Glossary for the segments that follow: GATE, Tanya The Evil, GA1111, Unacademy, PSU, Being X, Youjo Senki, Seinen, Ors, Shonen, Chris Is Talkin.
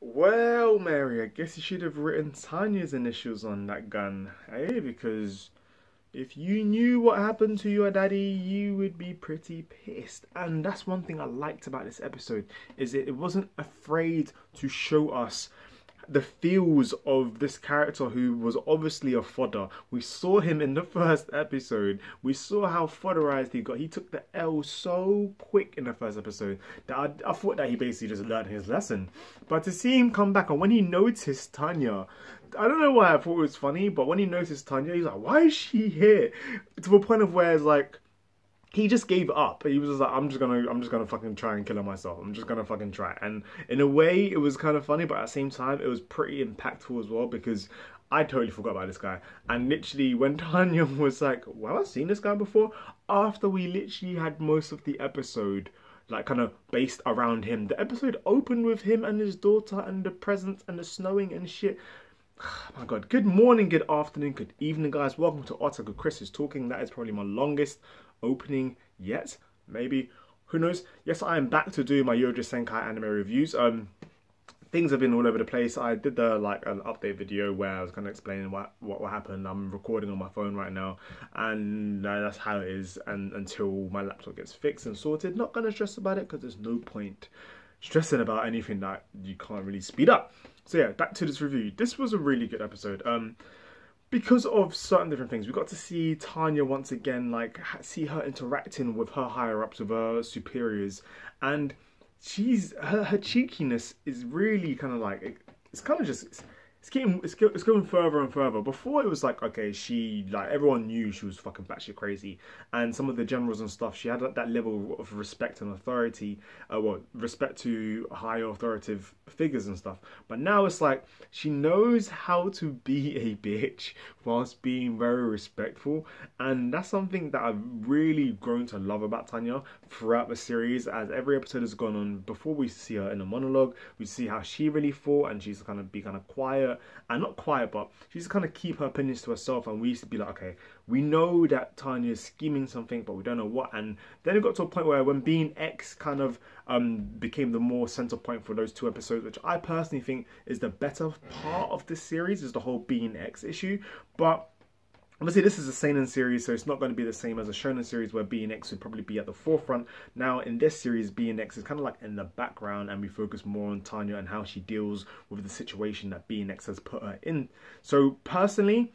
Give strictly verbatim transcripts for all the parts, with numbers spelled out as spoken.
Well, Mary, I guess you should have written Tanya's initials on that gun, eh? Because if you knew what happened to your daddy, you would be pretty pissed. And that's one thing I liked about this episode, is it wasn't afraid to show us the feels of this character who was obviously a fodder. We saw him in the first episode. We saw how fodderized he got. He took the L so quick in the first episode that I, I thought that he basically just learned his lesson. But to see him come back, and when he noticed Tanya, I don't know why I thought it was funny, but when he noticed Tanya, he's like, why is she here? To a point of where it's like, he just gave up. He was just like, I'm just gonna, I'm just gonna fucking try and kill myself. I'm just gonna fucking try. And in a way, it was kind of funny, but at the same time, it was pretty impactful as well, because I totally forgot about this guy. And literally, when Tanya was like, well, I've seen this guy before, after we literally had most of the episode like kind of based around him. The episode opened with him and his daughter and the presents and the snowing and shit. Oh my god. Good morning, good afternoon, good evening, guys. Welcome to Otaku Chris Is Talking. That is probably my longest opening yet, maybe, who knows. Yes, I am back to do my Youjo Senki anime reviews. Um things have been all over the place. I did the like an update video where I was kind of explaining what what happened. I'm recording on my phone right now, and uh, that's how it is, and until my laptop gets fixed and sorted. Not gonna stress about it, because there's no point stressing about anything that you can't really speed up. So yeah, back to this review. This was a really good episode. um Because of certain different things, we got to see Tanya once again, like, see her interacting with her higher-ups, with her superiors, and she's, her, her cheekiness is really kind of like, it, it's kind of just, it's, it's getting, it's, it's going further and further. Before it was like, okay, she, like, everyone knew she was fucking batshit crazy, and some of the generals and stuff, she had like, that level of respect and authority, uh, well, respect to high authoritative figures and stuff. But now it's like, she knows how to be a bitch whilst being very respectful, and that's something that I've really grown to love about Tanya throughout the series. As every episode has gone on, before we see her in a monologue, we see how she really fought, and she's gonna be kind of quiet, and not quiet, but she just kind of keep her opinions to herself. And we used to be like, okay, we know that Tanya is scheming something, but we don't know what. And then it got to a point where when Being X kind of um became the more center point for those two episodes, which I personally think is the better part of this series, is the whole Being X issue. But obviously, this is a Seinen series, so it's not going to be the same as a Shonen series where Being X would probably be at the forefront. Now, in this series, Being X is kind of like in the background, and we focus more on Tanya and how she deals with the situation that Being X has put her in. So, personally,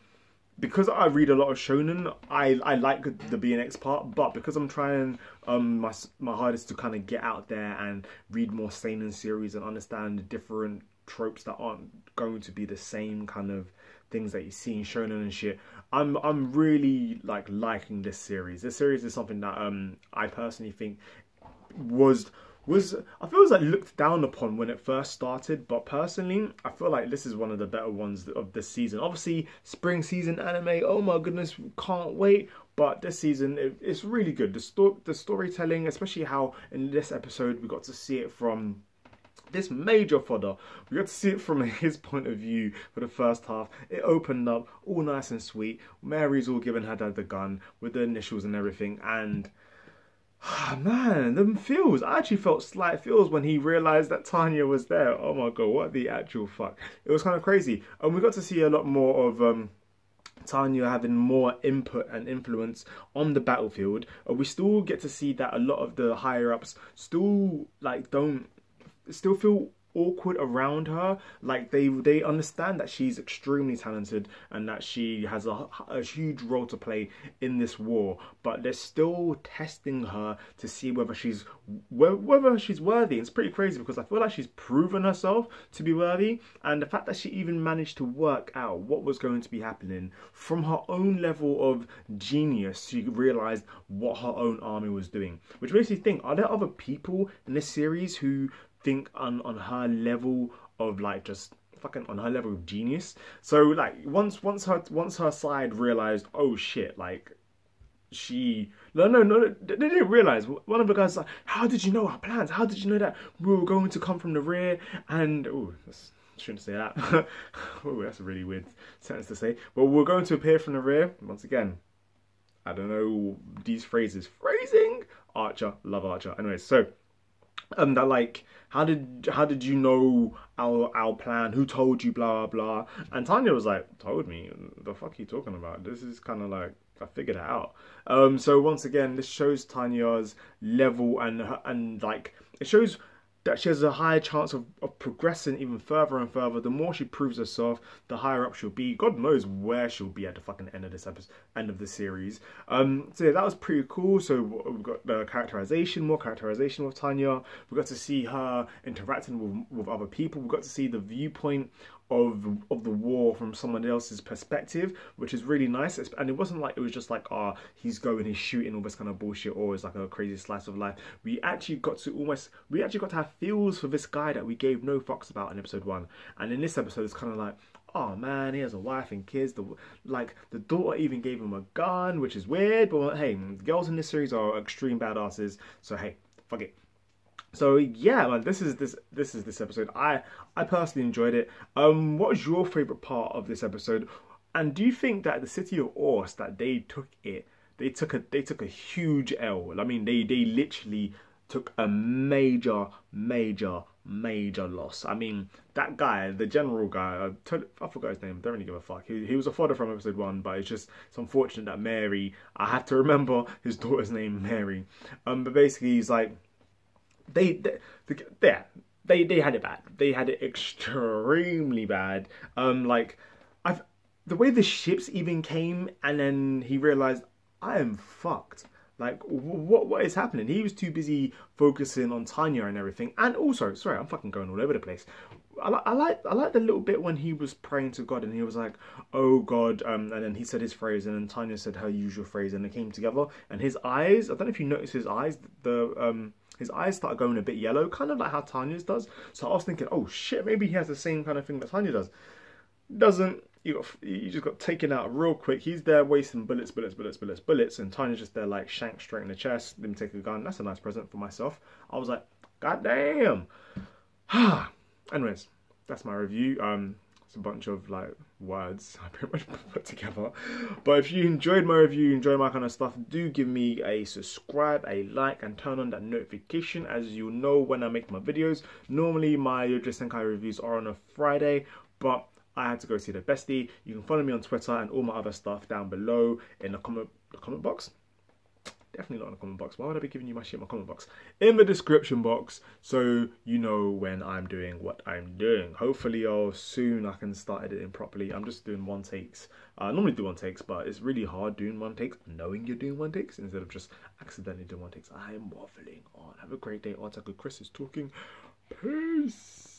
because I read a lot of Shonen, I, I like the Being X part, but because I'm trying um, my, my hardest to kind of get out there and read more Seinen series and understand the different tropes that aren't going to be the same kind of things that you see in Shonen and shit, I'm I'm really like liking this series. This series is something that um I personally think was was I feel it was like looked down upon when it first started, but personally I feel like this is one of the better ones of this season. Obviously, spring season anime, oh my goodness, can't wait. But this season, it, it's really good. The sto the storytelling, especially how in this episode we got to see it from this major fodder. We got to see it from his point of view for the first half. It opened up all nice and sweet. Mary's all giving her dad the gun with the initials and everything. And oh man, them feels. I actually felt slight feels when he realised that Tanya was there. Oh my god, what the actual fuck. It was kind of crazy. And we got to see a lot more of um, Tanya having more input and influence on the battlefield. Uh, we still get to see that a lot of the higher-ups still like don't still feel awkward around her. Like they they understand that she's extremely talented and that she has a, a huge role to play in this war, but they're still testing her to see whether she's whether she's worthy. It's pretty crazy because I feel like she's proven herself to be worthy, and the fact that she even managed to work out what was going to be happening from her own level of genius, she realized what her own army was doing, which makes me think, are there other people in this series who think on on her level of like just fucking on her level of genius? So like once once her once her side realized, oh shit, like she no no no they didn't realize. One of the guys was like, how did you know our plans? How did you know that we were going to come from the rear? And oh, shouldn't say that. Oh, that's a really weird sentence to say. Well, we're going to appear from the rear once again. I don't know these phrases. Phrasing. Archer, love Archer. Anyway, so um, that like, how did how did you know our our plan? Who told you? Blah blah. And Tanya was like, told me? The fuck are you talking about? This is kind of like, I figured it out. Um, so once again, this shows Tanya's level, and and like it shows that she has a higher chance of, of progressing even further and further. The more she proves herself, the higher up she'll be. God knows where she'll be at the fucking end of this episode, end of the series. Um, so yeah, that was pretty cool. So we've got the characterization, more characterization with Tanya. We got to see her interacting with, with other people. We got to see the viewpoint of of the war from someone else's perspective, which is really nice. It's, and it wasn't like it was just like, ah, oh, he's going, he's shooting, all this kind of bullshit, or it's like a crazy slice of life. We actually got to almost, we actually got to have feels for this guy that we gave no fucks about in episode one. And in this episode, it's kind of like, oh man, he has a wife and kids. The, like, the daughter even gave him a gun, which is weird, but hey, girls in this series are extreme badasses, so hey, fuck it. So yeah, man, this is this this is this episode. I I personally enjoyed it. Um, what was your favorite part of this episode? And do you think that the city of Ors, that they took it, they took a they took a huge L? I mean, they they literally took a major, major, major loss. I mean, that guy, the general guy, I, told, I forgot his name. Don't really give a fuck. He he was a fodder from episode one, but it's just it's unfortunate that Mary. I have to remember his daughter's name, Mary. Um, but basically, he's like. They, they, they, they, they had it bad. They had it extremely bad. Um, like, I've the way the ships even came, and then he realized, I am fucked. Like, what, what is happening? He was too busy focusing on Tanya and everything. And also, sorry, I'm fucking going all over the place. I, li I like, I like the little bit when he was praying to God, and he was like, "Oh God," um, and then he said his phrase, and then Tanya said her usual phrase, and they came together. And his eyes, I don't know if you noticed his eyes, the um. his eyes start going a bit yellow, kind of like how Tanya's does. So I was thinking, oh shit, maybe he has the same kind of thing that Tanya does. Doesn't. You got, you just got taken out real quick. He's there wasting bullets, bullets, bullets, bullets, bullets, and Tanya's just there like shank straight in the chest. Let me take a gun. That's a nice present for myself. I was like, god damn. Anyways, that's my review. Um, it's a bunch of like words I pretty much put together. But if you enjoyed my review, enjoy my kind of stuff, do give me a subscribe, a like, and turn on that notification, as you'll know when I make my videos. Normally my Youjo Senki reviews are on a Friday, but I had to go see the bestie. You can follow me on Twitter and all my other stuff down below in the comment the comment box. Definitely not in the comment box. Why would I be giving you my shit in my comment box? In the description box, so you know when I'm doing what I'm doing. Hopefully, oh, soon I can start editing properly. I'm just doing one takes. I normally do one takes, but it's really hard doing one takes, knowing you're doing one takes, instead of just accidentally doing one takes. I am waffling on. Have a great day. Otaku Chris is talking. Peace.